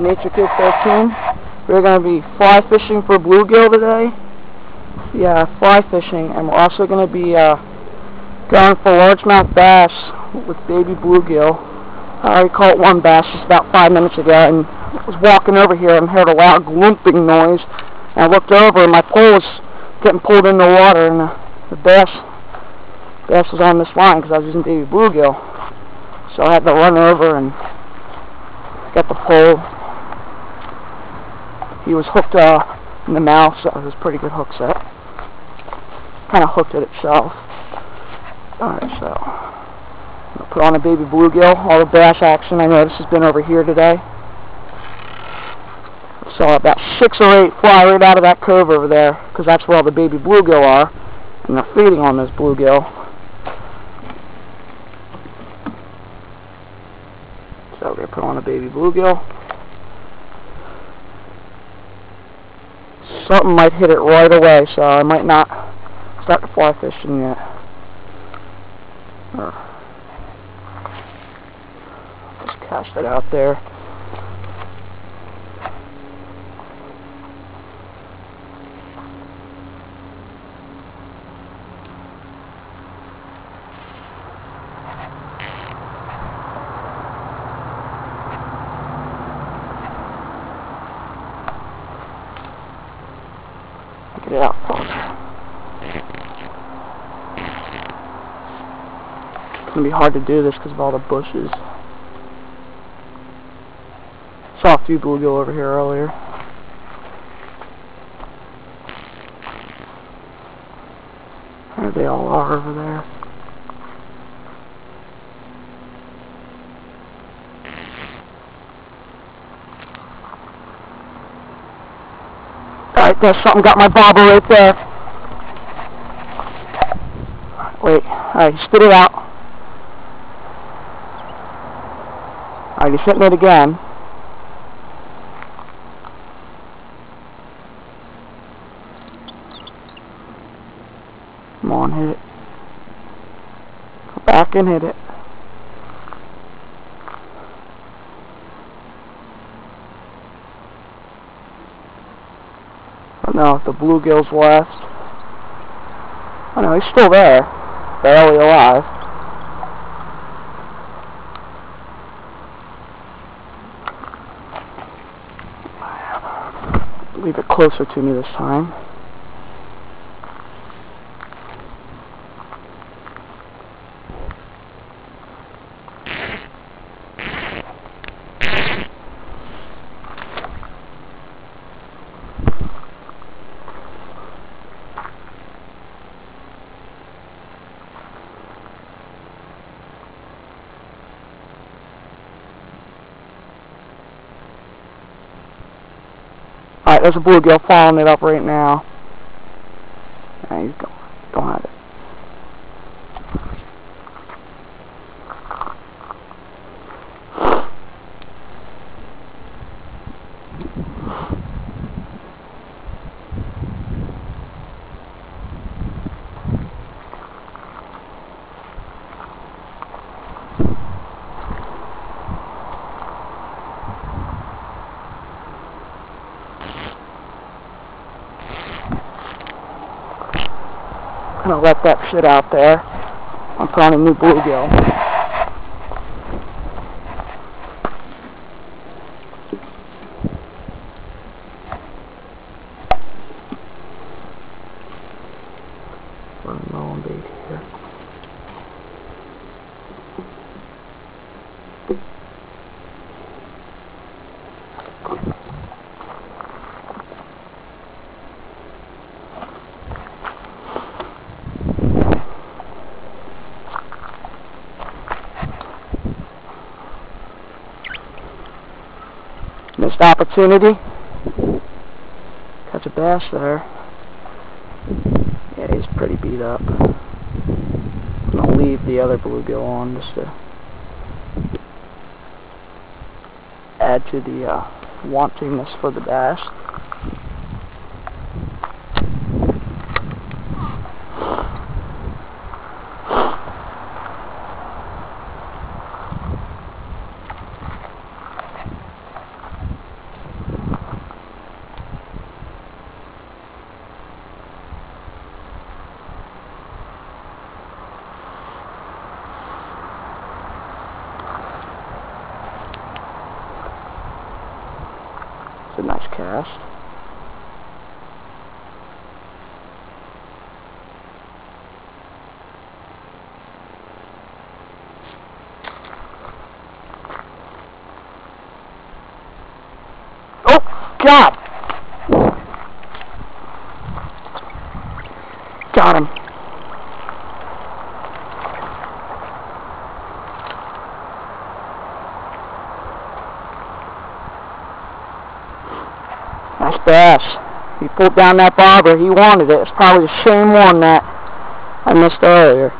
Nature Kid 13. We're going to be fly fishing for bluegill today. Yeah, fly fishing, and we're also going to be going for largemouth bass with baby bluegill. I already caught one bass just about 5 minutes ago, and I was walking over here and heard a loud glomping noise. And I looked over, and my pole was getting pulled in the water, and the bass was on this line because I was using baby bluegill. So I had to run over and get the pole. He was hooked in the mouth, so it was a pretty good hook set. Kind of hooked it itself. Alright, so I'm going to put on a baby bluegill. All the bass action I noticed has been over here today. Saw about 6 or 8 fly right out of that cove over there, because that's where all the baby bluegill are, and they're feeding on this bluegill. So we're going to put on a baby bluegill. Something might hit it right away, so I might not start to fly fishing yet. Or just cast it out there. Get it out. It's going to be hard to do this because of all the bushes. Saw a few bluegill over here earlier. There they all are over there. Alright, there's something. Got my bobber right there. Wait. Alright, he spit it out. Alright, he's hitting it again. Come on, hit it. Go back and hit it. No, the bluegill's left. Oh no, he's still there. Barely alive. Leave it closer to me this time. Alright, there's a bluegill following it up right now. And he's gone. Don't have it. I'm gonna let that shit out there. I'm throwing a new bluegill. Running low on bait here. Missed opportunity. Catch a bass there. Yeah, he's pretty beat up. I'm gonna leave the other bluegill on just to add to the wantingness for the bass. It's a nice cast. Oh, God! Got him. Nice bass. He pulled down that bobber. He wanted it. It's probably the same one that I missed earlier.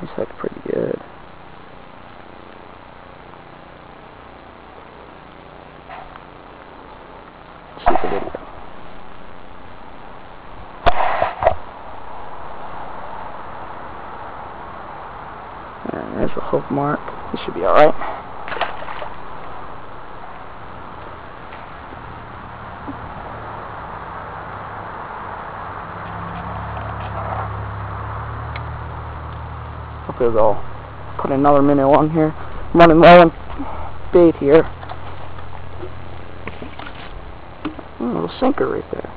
He's hooked pretty good. Let's see if we did it. And there's the hook mark. This should be alright. Is I'll put another minnow on here. I'm running low on bait here. A little sinker right there.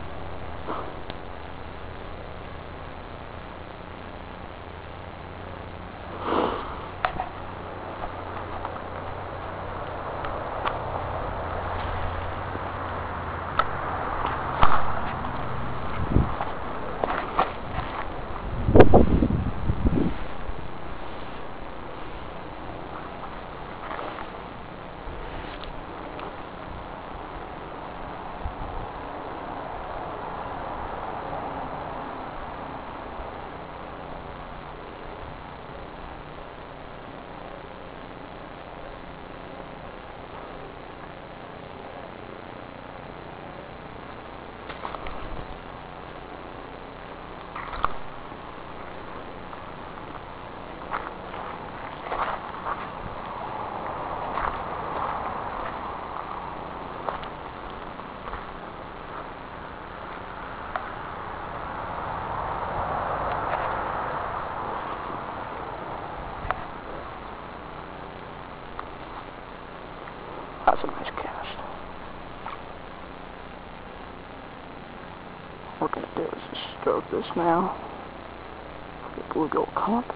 That's a nice cast. What we're going to do is just stroke this now. The bluegill come up.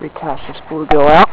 Recast this bluegill out.